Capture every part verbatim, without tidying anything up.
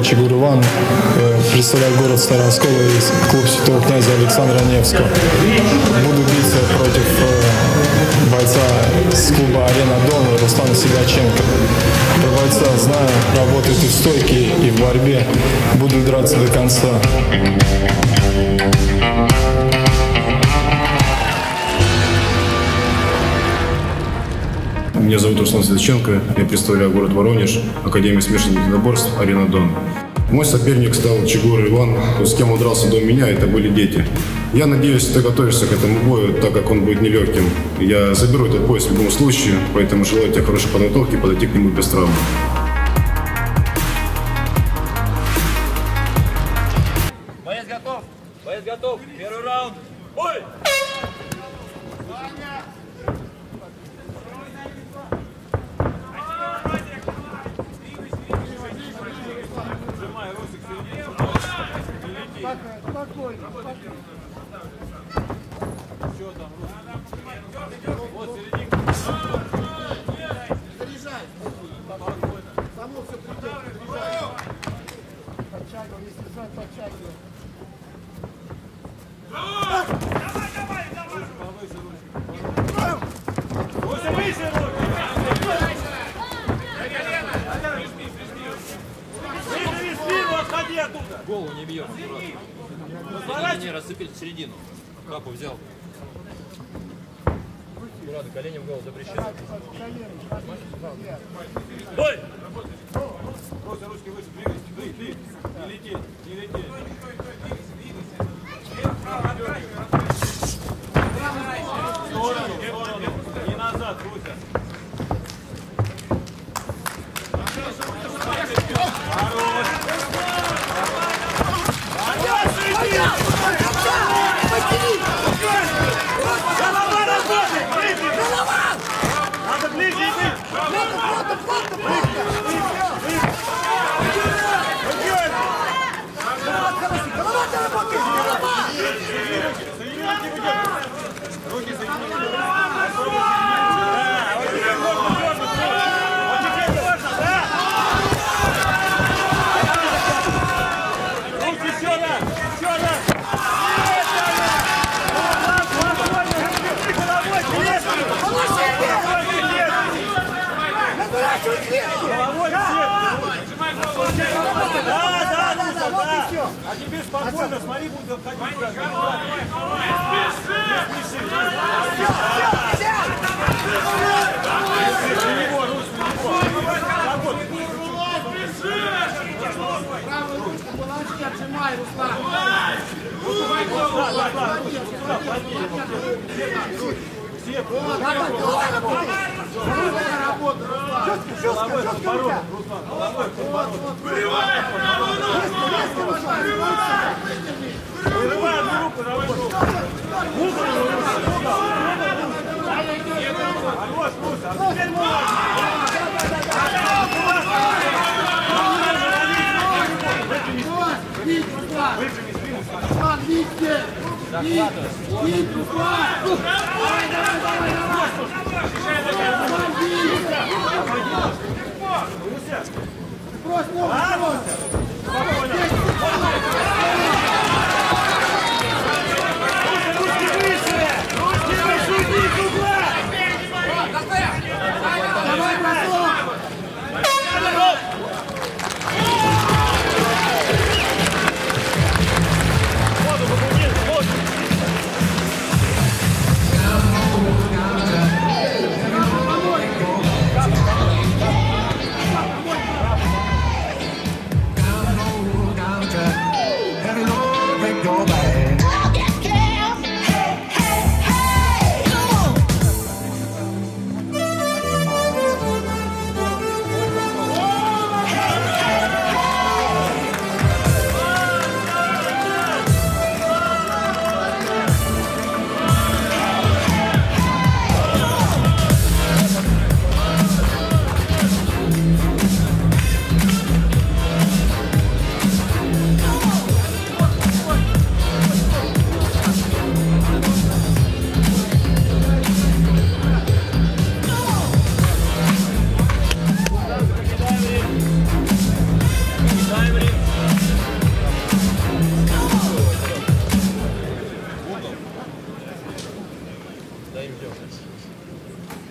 я Чигур Иван, представляю город Старый Оскол и клуб Святого князя Александра Невского. Буду биться против бойца с клуба «Арена Дон» Руслана Седоченко. Про бойца знаю, работает и в стойке, и в борьбе. Буду драться до конца. Меня зовут Руслан Седоченко, я представляю город Воронеж, Академию смешанных единоборств «Арена Дон». Мой соперник стал Чигур Иван, с кем он дрался до меня, это были дети. Я надеюсь, ты готовишься к этому бою, так как он будет нелегким. Я заберу этот бой в любом случае, поэтому желаю тебе хорошей подготовки, подойти к нему без травм. Боец готов! Боец готов! Первый раунд! Бой! Спокойно, спокойно. Что там? Вот серединка. Заряжай. Само все придет. Подтягивай, не сержай, подтягивай. Давай, давай, давай. Повыше ручку. Повыше, выше ручку. Голову не бьет. Колени рассыпить в середину. Капу взял. Аккуратно, колени в голову запрещено. Бой! Просто ручки выше, двигайся. Не лети, не лети. В сторону, в сторону. И назад, Руся. А теперь спокойно, смотри, будет отходить. Правую ручку положи, отжимай, Руслан. Come on, come on.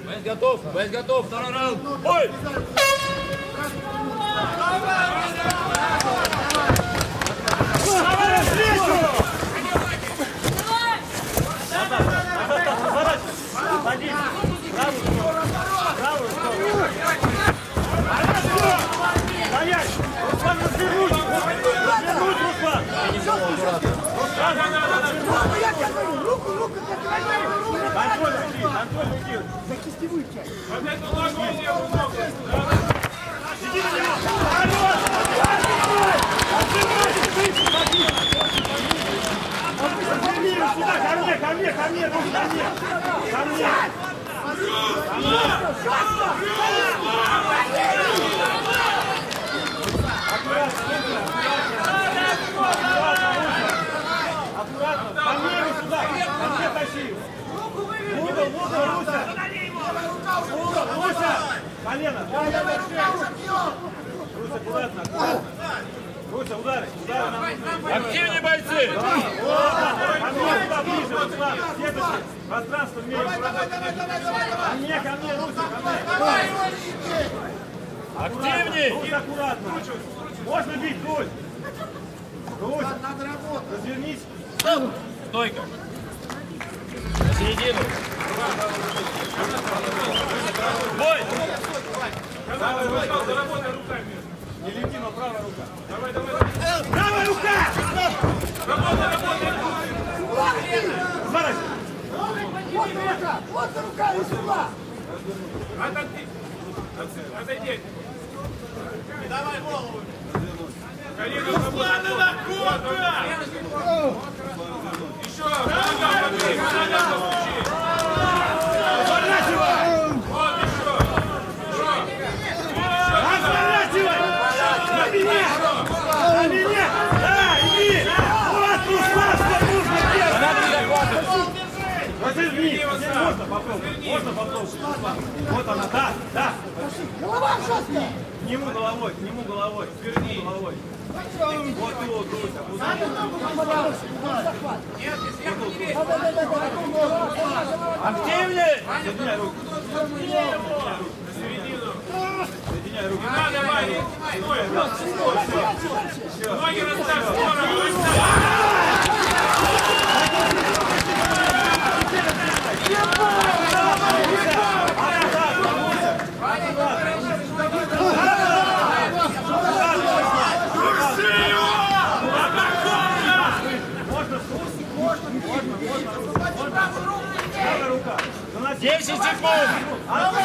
Бэйс готов, Бэйс готов, второй раунд, бой! За кистевую часть. Вот это логово я умок. Иди на него. Хорош! Отбивай! Сюда, ко мне, ко мне, ко мне, ко мне. Ко мне. Аккуратно, ко мне сюда, ко мне тащи. Луда, Луда, Луся! Луда, Луся! Колено! Луся, аккуратно! Луся, удары! Активнее бойцы! Ко мне сюда ближе, Руслан! Следующий! Пространство вместе! Ко мне, ко мне, Луся, ко мне! Активнее! Луся, аккуратно! Можно бить, Лусь! Луся, развернись! Стойка! Середину. Бой! Давай, давай, заработай руками. Не лети, но правая рука. Давай, давай, давай. Правая рука! Работай, работай. Зараз. Вот рука, вот рука, и сюда. Отойди. Отойди. Давай голову. Руслана Накота! Еще! Разворачивай! Вот еще! Разворачивай! На меня! На меня! Да, иди! Вот Руслан, что нужно делать! Разверни! Можно попробовать? Можно попробовать? Вот она, да, да! Голова жесткая! К нему головой, к нему головой, верни головой. Вот его, Дуся, куда? Нет, не верь. Активнее! Соединяй руки. На середину. Соединяй руки. Надо, Ваня. Стой, все, все. Ноги расставь, скоро выставь. десять секунд! Открой,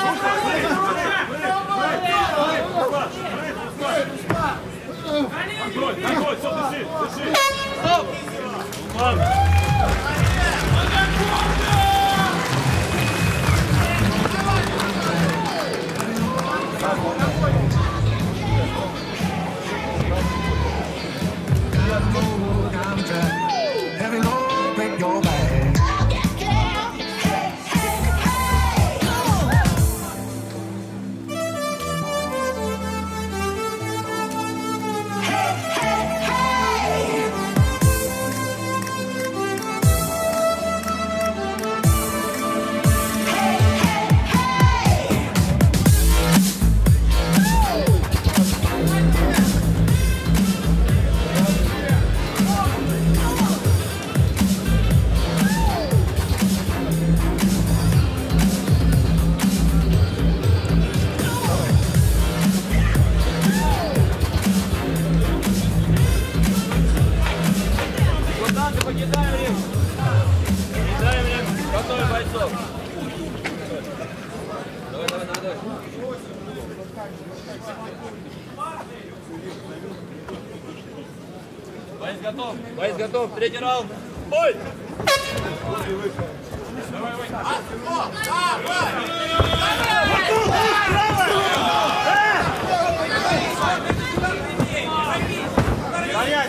открой, все, дыши, дыши! Стоп! Ладно! Бойц готов, бойц готов, третий раунд, бой! Давай, давай!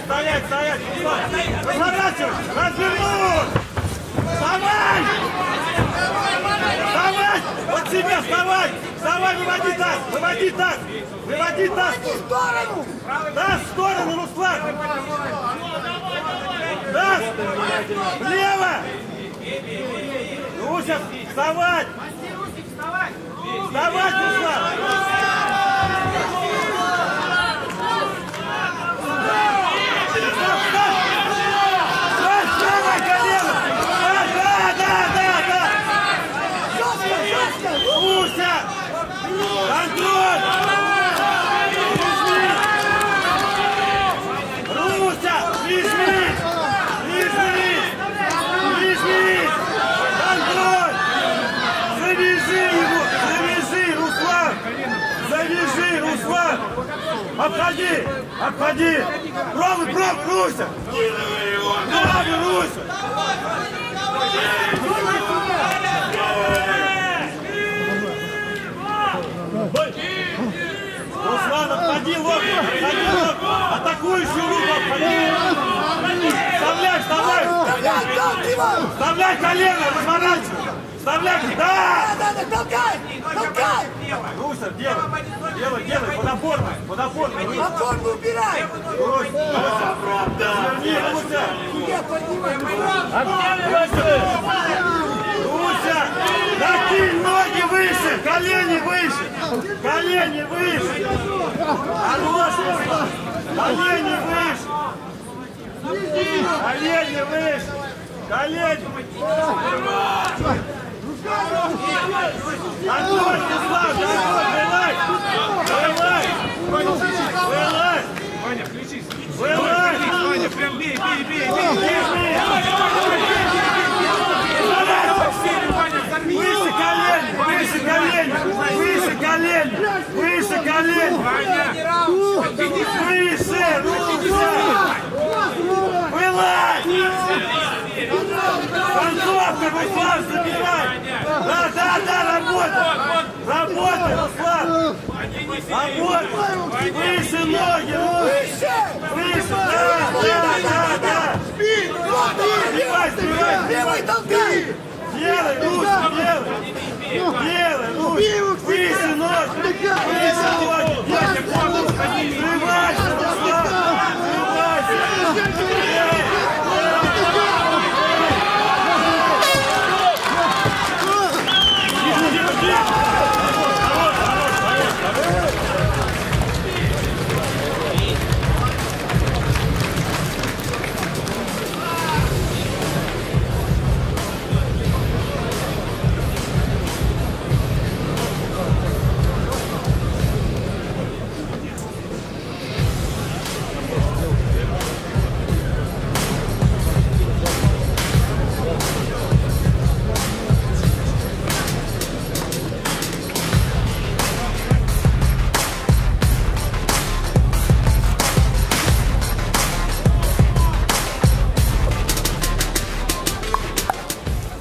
Стоять, стоять, стоять! Разворачивай! Развернул! Вставай! Вставай! Под себя вставай! Вставай, выводи таз! Выводи таз! Выводи таз! Таз в сторону, Руслан! Таз! Влево! Руся, вставать! Вставай! Вставай, Руслан! Отходи! Отходи! Пробуй, пробуй, Руся! Скидывай его! Давай, Руся! Руслан, отходи локоть! Отходи локоть! Атакующую руку отходи! Вставляй, вставляй! Вставляй колено! Разворачивай! Вставляй! Да! Толкай! Толкай! Руся, делай! Делай, делай, под опорной, под опорной. Опорную убирай. Русь, Руся. Нет, поднимай. Отстреливайся. Руся, накинь ноги выше, колени выше. Колени выше. Хорошо. Колени выше. Колени выше. Колени. Отбой, Руслан, отбой, вылазь. Вылазь! Вылазь! Ваня, включись! Вылазь! Ваня, прям бей, бей, бей! Выше колени! Выше колени! Выше колени! Выше колени! Выше! Вылазь! Концовка, Руслан, забирай! Да, да, да, работай! Работай, Руслан! Работай! Выше ноги! Выше! Выше! Да, да, да, да! Спи! Сбивай, сбивай! Сбивай, толкай! Делай, Руслан, делай! Делай, Руслан! Выше ноги! Выше ноги! Сбивайся, Руслан! Сбивайся!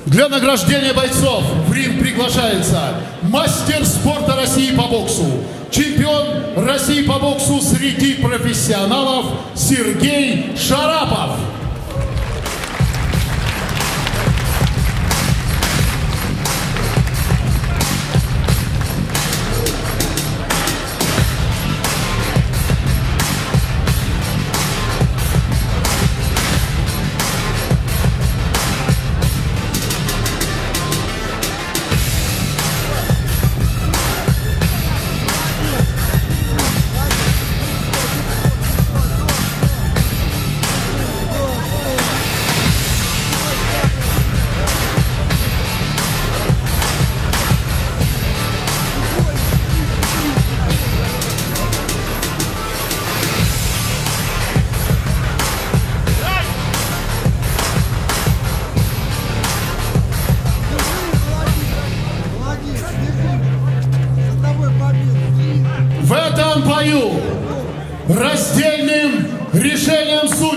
Для награждения бойцов в ринг приглашается мастер спорта России по боксу, чемпион России по боксу среди профессионалов Сергей Шарапов. Раздельным решением суда